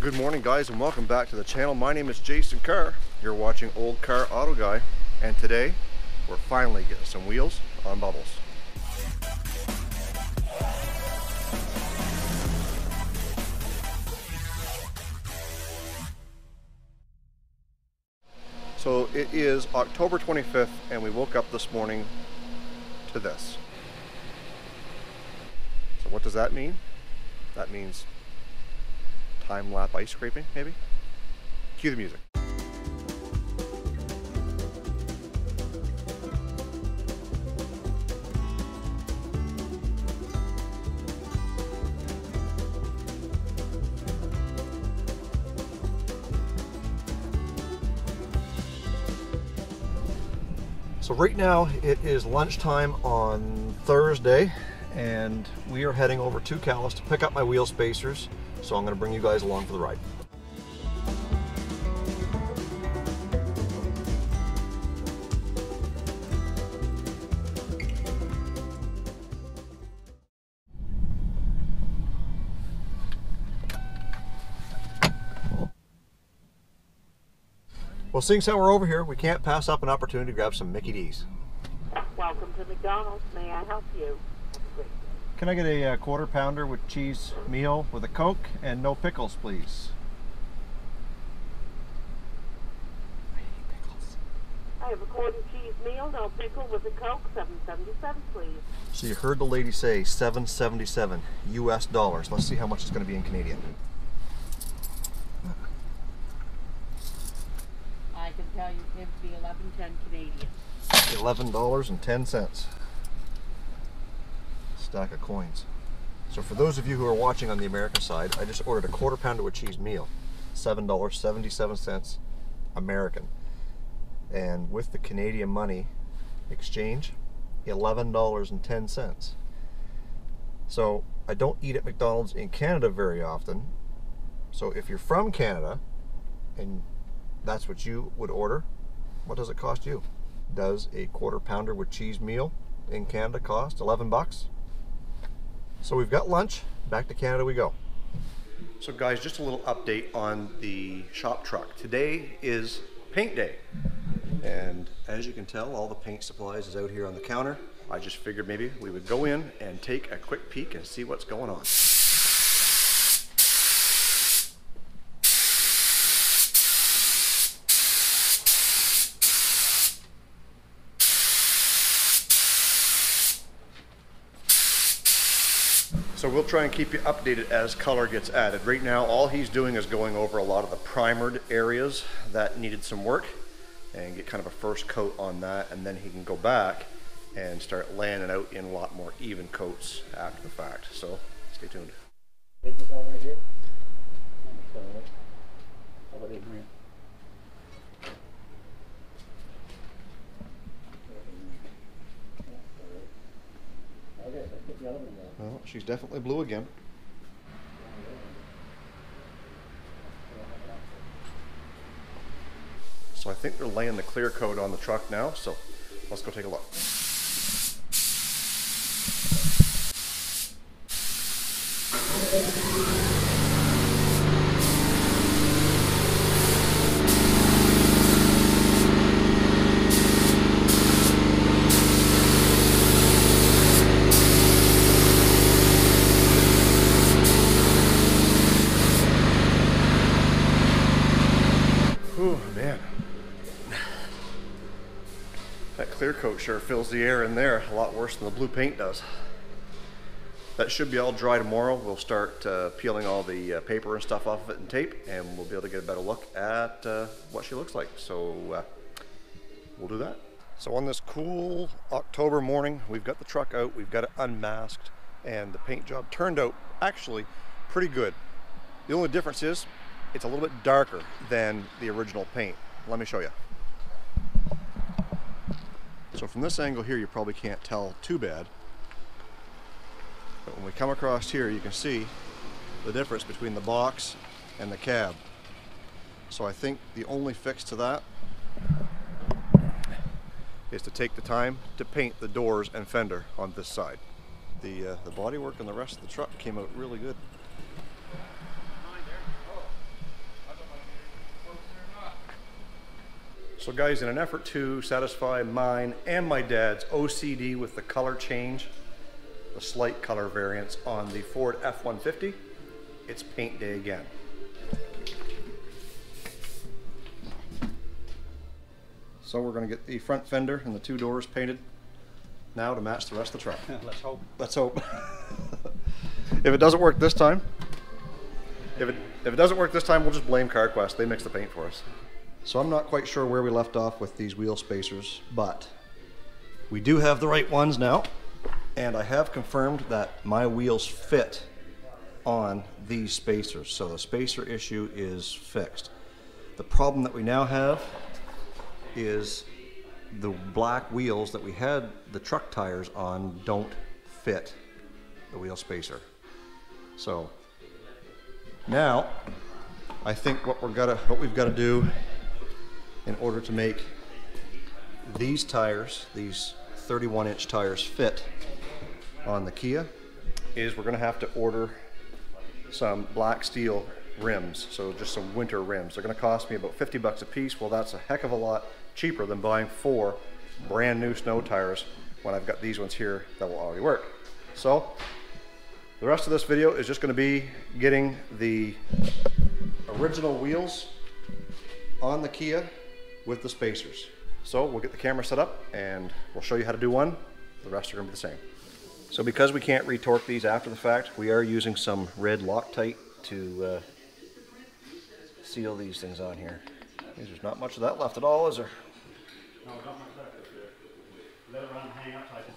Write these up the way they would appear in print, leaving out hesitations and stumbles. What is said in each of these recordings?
Good morning, guys, and welcome back to the channel. My name is Jason Carr. You're watching Old Car Auto Guy, and today we're finally getting some wheels on bubbles. So it is October 25th, and we woke up this morning to this. So what does that mean? That means time-lapse ice scraping, maybe? Cue the music. So right now it is lunchtime on Thursday, and we are heading over to Calais to pick up my wheel spacers. So I'm going to bring you guys along for the ride. Well, seeing as how we're over here, we can't pass up an opportunity to grab some Mickey D's. Welcome to McDonald's. May I help you? Can I get a quarter pounder with cheese meal with a Coke and no pickles, please? I hate pickles. I have a quarter cheese meal, no pickle with a Coke, $7.77, please. So you heard the lady say $7.77 US dollars. Let's see how much it's going to be in Canadian. I can tell you it would be $11.10 Canadian. $11.10. Stack of coins. So for those of you who are watching on the American side, I just ordered a quarter pounder with cheese meal, $7.77 American, and with the Canadian money exchange, $11.10. So I don't eat at McDonald's in Canada very often, so if you're from Canada and that's what you would order, what does it cost you? Does a quarter pounder with cheese meal in Canada cost $11? So we've got lunch, back to Canada we go. So guys, just a little update on the shop truck. Today is paint day. And as you can tell, all the paint supplies is out here on the counter. I just figured maybe we would go in and take a quick peek and see what's going on. So we'll try and keep you updated as color gets added. Right now, all he's doing is going over a lot of the primered areas that needed some work and get kind of a first coat on that, and then he can go back and start laying it out in a lot more even coats after the fact. So stay tuned. Right here. How about in here? Well, she's definitely blue again. So I think they're laying the clear coat on the truck now, so let's go take a look. Clear coat sure fills the air in there a lot worse than the blue paint does. That should be all dry tomorrow. We'll start peeling all the paper and stuff off of it and tape, and we'll be able to get a better look at what she looks like. So we'll do that. So on this cool October morning, we've got the truck out, we've got it unmasked, and the paint job turned out actually pretty good. The only difference is it's a little bit darker than the original paint. Let me show you. So from this angle here, you probably can't tell too bad, but when we come across here, you can see the difference between the box and the cab. So I think the only fix to that is to take the time to paint the doors and fender on this side. The bodywork and the rest of the truck came out really good. So guys, in an effort to satisfy mine and my dad's OCD with the color change, the slight color variance on the Ford F-150, it's paint day again. So we're going to get the front fender and the two doors painted now to match the rest of the truck. Let's hope. Let's hope. If it doesn't work this time, if it doesn't work this time, we'll just blame CarQuest. They mix the paint for us. So I'm not quite sure where we left off with these wheel spacers, but we do have the right ones now. And I have confirmed that my wheels fit on these spacers. So the spacer issue is fixed. The problem that we now have is the black wheels that we had the truck tires on don't fit the wheel spacer. So now I think what we've got to do in order to make these tires, these 31-inch tires, fit on the Kia, is we're going to have to order some black steel rims, so just some winter rims. They're going to cost me about 50 bucks a piece. Well, that's a heck of a lot cheaper than buying 4 brand new snow tires when I've got these ones here that will already work. So the rest of this video is just going to be getting the original wheels on the Kia with the spacers. So we'll get the camera set up and we'll show you how to do one. The rest are going to be the same. So because we can't retorque these after the fact, we are using some red Loctite to seal these things on here. There's not much of that left at all, is there? No, not much left. Let it run and hang upside down.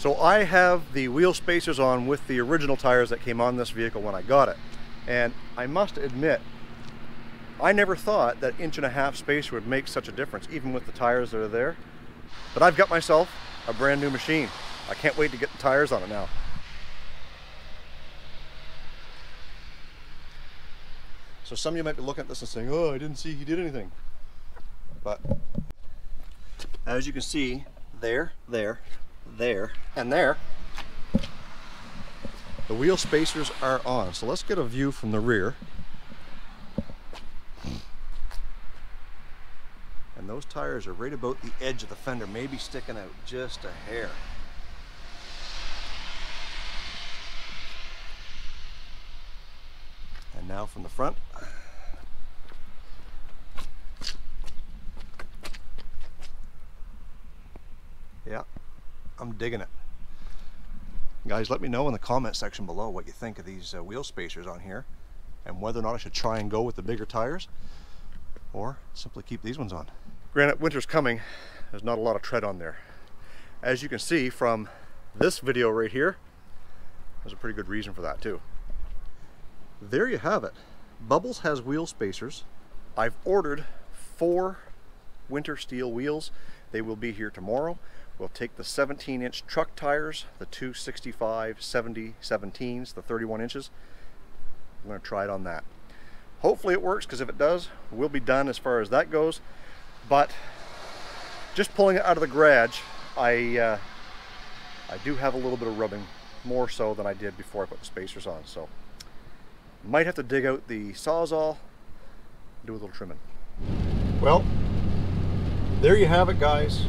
So I have the wheel spacers on with the original tires that came on this vehicle when I got it. And I must admit, I never thought that 1.5-inch spacer would make such a difference, even with the tires that are there. But I've got myself a brand new machine. I can't wait to get the tires on it now. So some of you might be looking at this and saying, oh, I didn't see he did anything. But as you can see, there, and there, the wheel spacers are on. So let's get a view from the rear. And those tires are right about the edge of the fender, maybe sticking out just a hair. And now from the front. Yeah. I'm digging it. Guys, let me know in the comment section below what you think of these wheel spacers on here and whether or not I should try and go with the bigger tires or simply keep these ones on. Granted, winter's coming. There's not a lot of tread on there. As you can see from this video right here, there's a pretty good reason for that too. There you have it. Bubbles has wheel spacers. I've ordered 4 winter steel wheels. They will be here tomorrow. We'll take the 17-inch truck tires, the 265, 70, 17s, the 31 inches. I'm going to try it on that. Hopefully it works, because if it does, we'll be done as far as that goes. But just pulling it out of the garage, I do have a little bit of rubbing, more so than I did before I put the spacers on. So might have to dig out the Sawzall, do a little trimming. Well, there you have it, guys.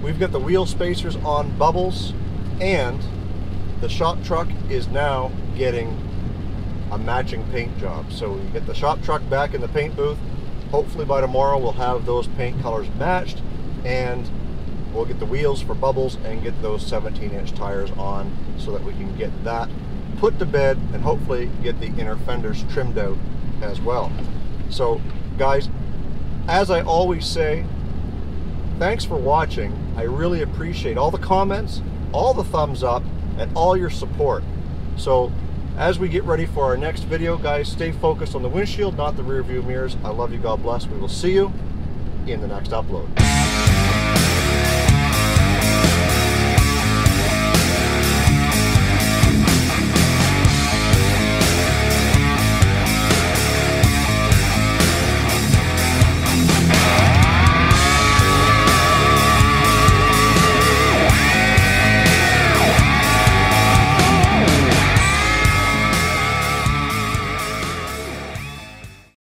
We've got the wheel spacers on Bubbles, and the shop truck is now getting a matching paint job. So we get the shop truck back in the paint booth. Hopefully by tomorrow we'll have those paint colors matched, and we'll get the wheels for Bubbles and get those 17-inch tires on so that we can get that put to bed and hopefully get the inner fenders trimmed out as well. So guys, as I always say, thanks for watching. I really appreciate all the comments, all the thumbs up, and all your support. So as we get ready for our next video, guys, stay focused on the windshield, not the rear view mirrors. I love you, God bless. We will see you in the next upload.